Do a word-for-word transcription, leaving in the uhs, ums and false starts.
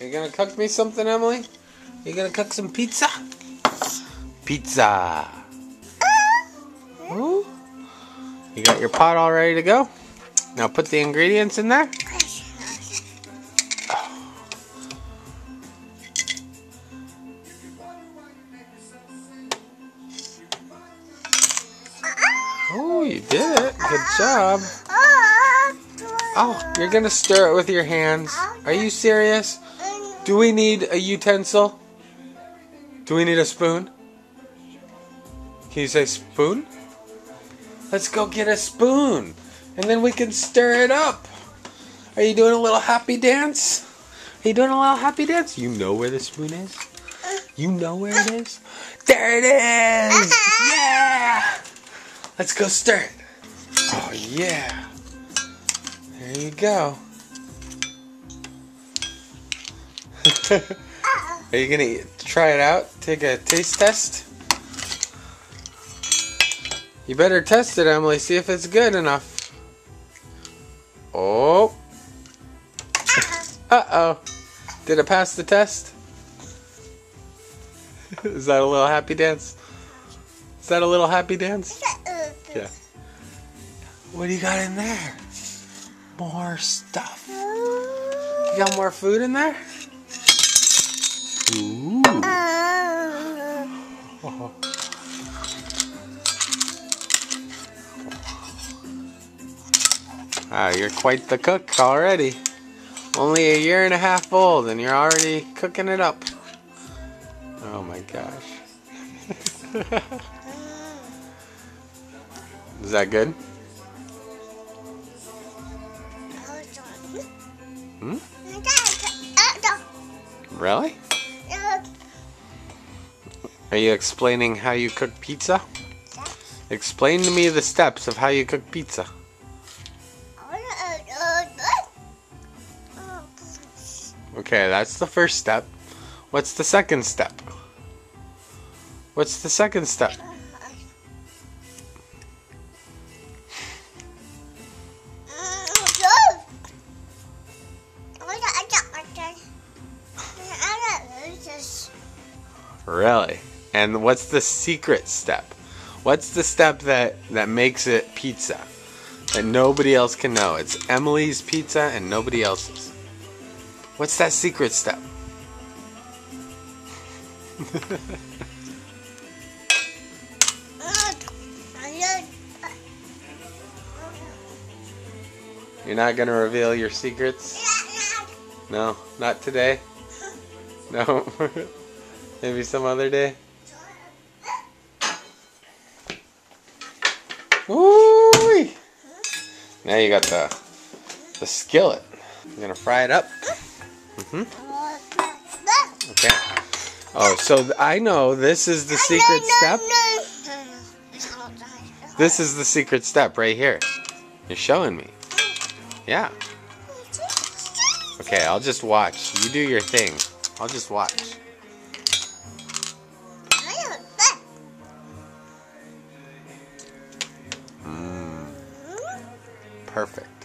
You gonna cook me something, Emily? You gonna cook some pizza? Pizza. Ooh. You got your pot all ready to go? Now put the ingredients in there. Oh, you did it. Good job. Oh, you're gonna stir it with your hands. Are you serious? Do we need a utensil? Do we need a spoon? Can you say spoon? Let's go get a spoon, and then we can stir it up. Are you doing a little happy dance? Are you doing a little happy dance? You know where the spoon is? You know where it is? There it is! Yeah! Let's go stir it. Oh, yeah. There you go. Are you gonna eat, try it out? Take a taste test? You better test it, Emily. See if it's good enough. Oh. Uh-oh. Did it pass the test? Is that a little happy dance? Is that a little happy dance? Yeah. What do you got in there? More stuff. You got more food in there? Ooh. Oh. Wow, you're quite the cook already. Only a year and a half old and you're already cooking it up. Oh my gosh. Is that good? Hmm? Really? Are you explaining how you cook pizza? Explain to me the steps of how you cook pizza. Okay, that's the first step. What's the second step? What's the second step? Really? And what's the secret step? What's the step that, that makes it pizza? That nobody else can know. It's Emily's pizza and nobody else's. What's that secret step? You're not going to reveal your secrets? No, not today? No? Maybe some other day? Woo-wee! Now you got the, the skillet. I'm going to fry it up. Mm-hmm. Okay. Oh, so I know this is the secret step. This is the secret step right here. You're showing me. Yeah. Okay, I'll just watch. You do your thing. I'll just watch. Mm. Perfect.